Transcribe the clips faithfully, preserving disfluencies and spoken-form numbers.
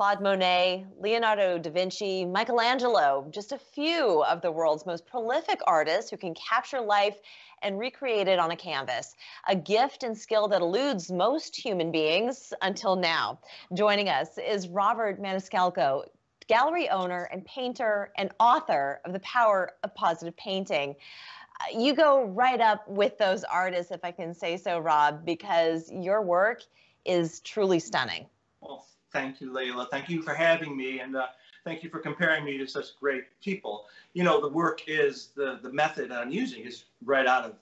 Claude Monet, Leonardo da Vinci, Michelangelo, just a few of the world's most prolific artists who can capture life and recreate it on a canvas, a gift and skill that eludes most human beings until now. Joining us is Robert Maniscalco, gallery owner and painter and author of The Power of Positive Painting. You go right up with those artists, if I can say so, Rob, because your work is truly stunning. Well, thank you, Leyla. Thank you for having me, and uh, thank you for comparing me to such great people. You know, the work is, the, the method I'm using is right out of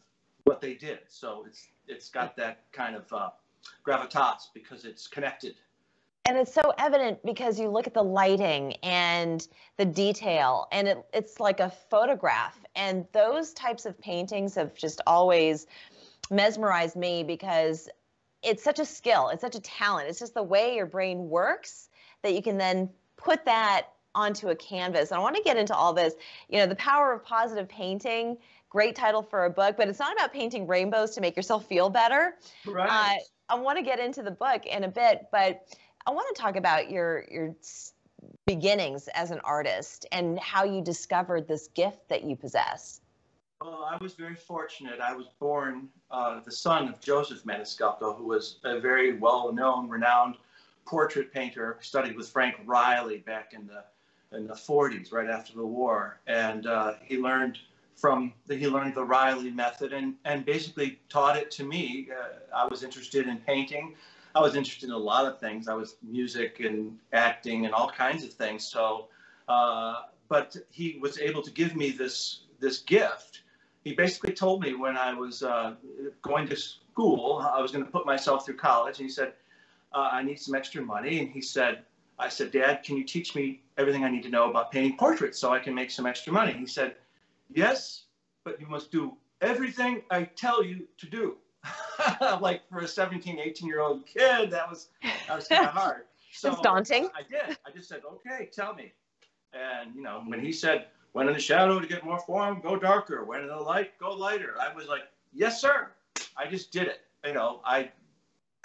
what they did. So it's, it's got that kind of uh, gravitas because it's connected. And it's so evident because you look at the lighting and the detail, and it, it's like a photograph. And those types of paintings have just always mesmerized me because it's such a skill. It's such a talent. It's just the way your brain works that you can then put that onto a canvas. And I want to get into all this. You know, The Power of Positive Painting, great title for a book, but it's not about painting rainbows to make yourself feel better. Right. Uh, I want to get into the book in a bit, but I want to talk about your, your beginnings as an artist and how you discovered this gift that you possess. Well, I was very fortunate. I was born uh, the son of Joseph Maniscalco, who was a very well-known, renowned portrait painter, studied with Frank Riley back in the, in the forties, right after the war. And uh, he learned from, the, he learned the Riley method and, and basically taught it to me. Uh, I was interested in painting. I was interested in a lot of things. I was music and acting and all kinds of things. So, uh, but he was able to give me this, this gift. He basically told me when I was uh, going to school, I was going to put myself through college. And he said, uh, I need some extra money. And he said, I said, Dad, can you teach me everything I need to know about painting portraits so I can make some extra money? He said, yes, but you must do everything I tell you to do. Like for a seventeen, eighteen-year-old kid, that was, that was kind of hard. So it's daunting. I did. I just said, okay, tell me. And, you know, when he said, when in the shadow to get more form, go darker. When in the light, go lighter. I was like, yes, sir. I just did it. You know, I,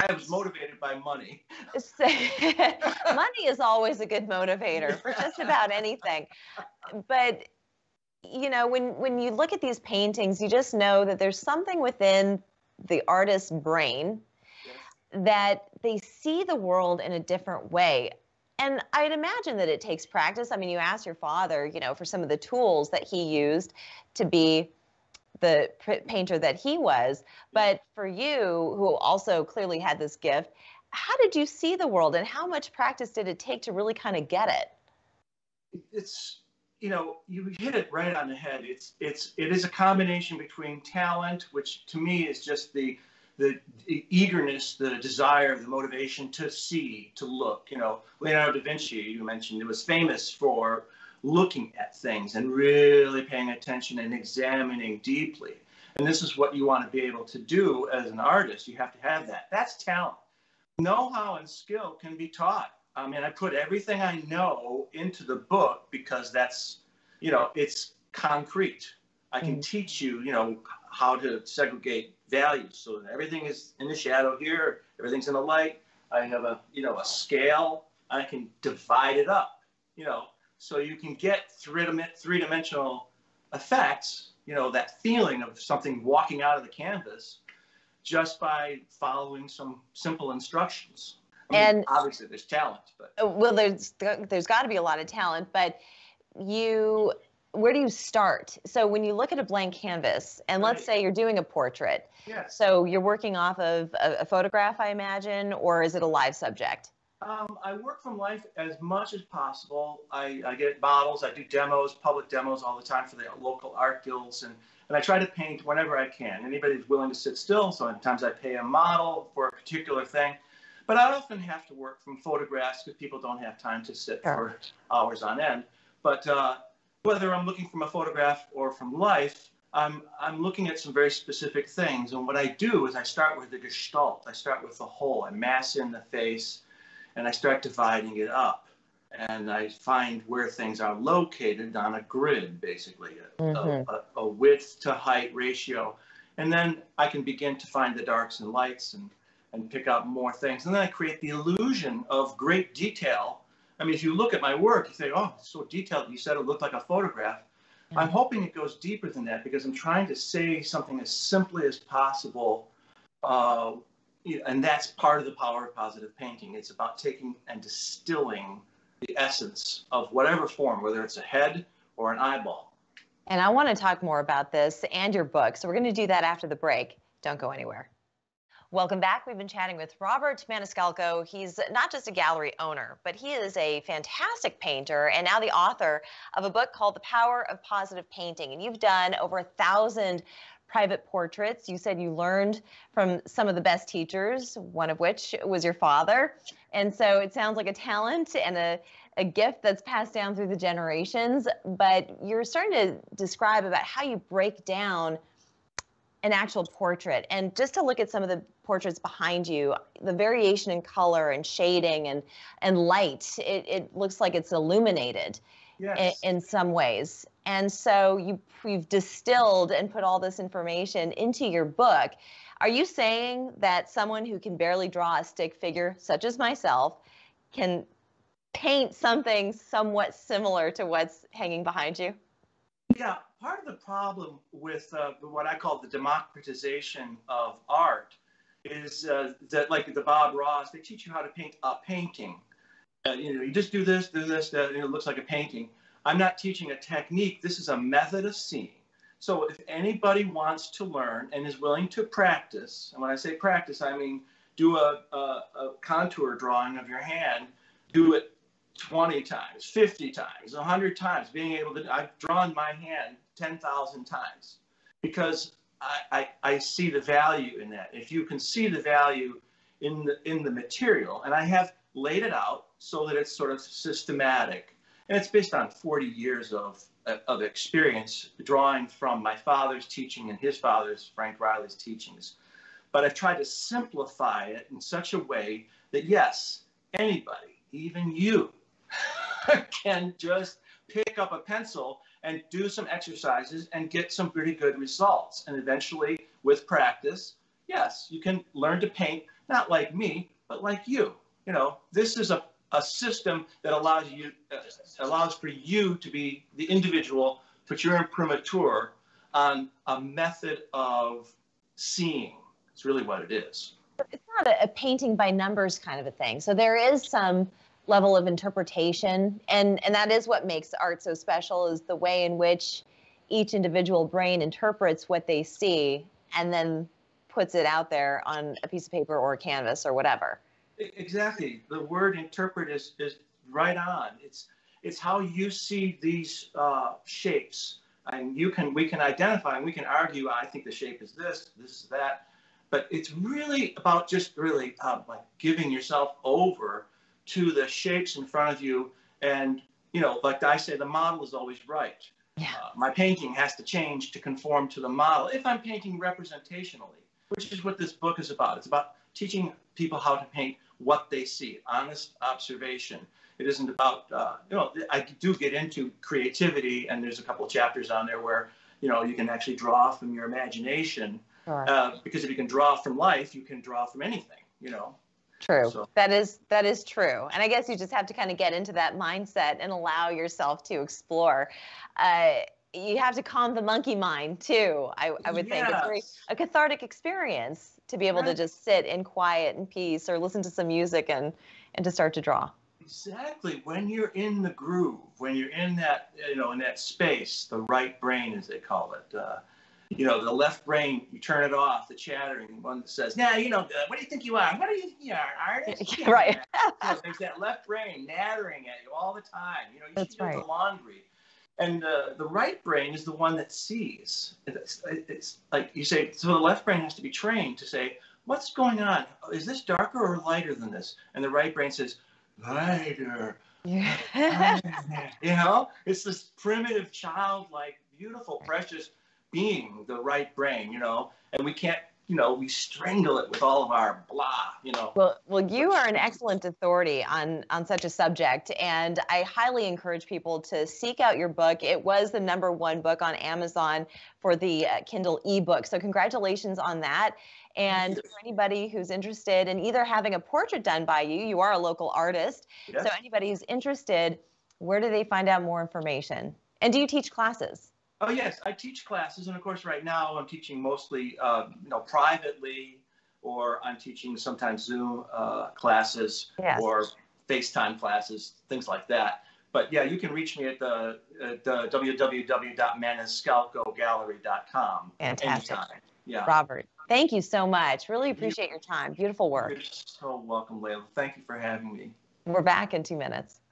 I was motivated by money. Money is always a good motivator for just about anything. But, you know, when, when you look at these paintings, you just know that there's something within the artist's brain, yes, that they see the world in a different way. And I'd imagine that it takes practice. I mean, you asked your father, you know, for some of the tools that he used to be the painter that he was. But for you, who also clearly had this gift, how did you see the world and how much practice did it take to really kind of get it? It's, you know, you hit it right on the head. It's, it's, it is a combination between talent, which to me is just the, the, the eagerness, the desire, the motivation to see, to look. You know, Leonardo da Vinci, you mentioned, it was famous for looking at things and really paying attention and examining deeply. And this is what you want to be able to do as an artist. You have to have that. That's talent. Know-how and skill can be taught. I mean, I put everything I know into the book because that's, you know, it's concrete. I can mm. teach you, you know, how to segregate values. So that everything is in the shadow here, everything's in the light. I have a, you know, a scale. I can divide it up, you know, so you can get three-dimensional effects, you know, that feeling of something walking out of the canvas just by following some simple instructions. I mean, and obviously there's talent, but well, there's, there's got to be a lot of talent, but you, where do you start? So when you look at a blank canvas and let's say you're doing a portrait, yes, so you're working off of a, a photograph, I imagine, or is it a live subject? Um, I work from life as much as possible. I, I get models, I do demos, public demos all the time for the local art guilds, and, and I try to paint whenever I can. Anybody's willing to sit still, so sometimes I pay a model for a particular thing. But I often have to work from photographs because people don't have time to sit for hours on end. But uh, whether I'm looking from a photograph or from life, I'm, I'm looking at some very specific things. And what I do is I start with the gestalt. I start with the whole. I mass in the face, and I start dividing it up. And I find where things are located on a grid, basically, mm-hmm. a, a, a width to height ratio. And then I can begin to find the darks and lights and and pick up more things. And then I create the illusion of great detail I mean, if you look at my work, you say, oh, it's so detailed. You said it looked like a photograph. Mm-hmm. I'm hoping it goes deeper than that, because I'm trying to say something as simply as possible. Uh, you know, and that's part of the power of positive painting. It's about taking and distilling the essence of whatever form, whether it's a head or an eyeball. And I want to talk more about this and your book. So we're going to do that after the break. Don't go anywhere. Welcome back. We've been chatting with Robert Maniscalco. He's not just a gallery owner, but he is a fantastic painter and now the author of a book called The Power of Positive Painting. And you've done over a thousand private portraits. You said you learned from some of the best teachers, one of which was your father. And so it sounds like a talent and a a gift that's passed down through the generations, but you're starting to describe about how you break down an actual portrait. And just to look at some of the portraits behind you, the variation in color and shading and, and light, it, it looks like it's illuminated. Yes. in, in some ways. And so you, you've distilled and put all this information into your book. Are you saying that someone who can barely draw a stick figure, such as myself, can paint something somewhat similar to what's hanging behind you? Yeah, part of the problem with uh, what I call the democratization of art is uh, that, like the Bob Ross, they teach you how to paint a painting. Uh, you know, you just do this, do this, that, you know, it looks like a painting. I'm not teaching a technique. This is a method of seeing. So if anybody wants to learn and is willing to practice, and when I say practice, I mean do a, a, a contour drawing of your hand, do it twenty times, fifty times, one hundred times, being able to, I've drawn my hand ten thousand times because I, I, I see the value in that. If you can see the value in the, in the material, and I have laid it out so that it's sort of systematic, and it's based on forty years of, of experience drawing from my father's teaching and his father's, Frank Riley's teachings. But I've tried to simplify it in such a way that yes, anybody, even you, can just pick up a pencil and do some exercises and get some pretty good results. And eventually, with practice, yes, you can learn to paint, not like me, but like you. You know, this is a, a system that allows you, uh, allows for you to be the individual, but your imprimatur on a method of seeing. It's really what it is. It's not a, a painting by numbers kind of a thing. So there is some level of interpretation, and and that is what makes art so special, is the way in which each individual brain interprets what they see and then puts it out there on a piece of paper or a canvas or whatever. Exactly. The word interpret is, is right on. It's it's how you see these uh, shapes, and you can we can identify and we can argue. I think the shape is this, this is that, but it's really about just really uh, like giving yourself over to the shapes in front of you, and you know, like I say, the model is always right. Yeah. Uh, my painting has to change to conform to the model if I'm painting representationally, which is what this book is about. It's about teaching people how to paint what they see, honest observation. It isn't about, uh, you know, I do get into creativity, and there's a couple of chapters on there where, you know, you can actually draw from your imagination. Sure. Uh, because if you can draw from life, you can draw from anything, you know. True. So. That is that is true. And I guess you just have to kind of get into that mindset and allow yourself to explore. Uh, you have to calm the monkey mind, too, I, I would yes. think. It's very, a cathartic experience to be able right. to just sit in quiet and peace or listen to some music and, and to start to draw. Exactly. When you're in the groove, when you're in that, you know, in that space, the right brain, as they call it, uh, you know, the left brain, you turn it off, the chattering one that says, nah, you know, what do you think you are? What do you think you are, artist? Yeah, right. You know, there's that left brain nattering at you all the time. You know, you That's should do right. the laundry. And uh, the right brain is the one that sees. It's, it's like you say, so the left brain has to be trained to say, what's going on? Is this darker or lighter than this? And the right brain says, lighter. Yeah. lighter. You know, it's this primitive, childlike, beautiful, precious being, the right brain, you know, and we can't, you know, we strangle it with all of our blah, you know. Well, well, you are an excellent authority on, on such a subject, and I highly encourage people to seek out your book. It was the number one book on Amazon for the uh, Kindle ebook, so congratulations on that. And for anybody who's interested in either having a portrait done by you, you are a local artist. Yes. So anybody who's interested, where do they find out more information? And do you teach classes? Oh, yes, I teach classes. And of course, right now I'm teaching mostly, uh, you know, privately, or I'm teaching sometimes Zoom uh, classes, yes, or FaceTime classes, things like that. But yeah, you can reach me at the, at the w w w dot maniscalco gallery dot com. Fantastic. Anytime. Yeah. Robert, thank you so much. Really appreciate your time. Beautiful work. You're so welcome, Leyla. Thank you for having me. We're back in two minutes.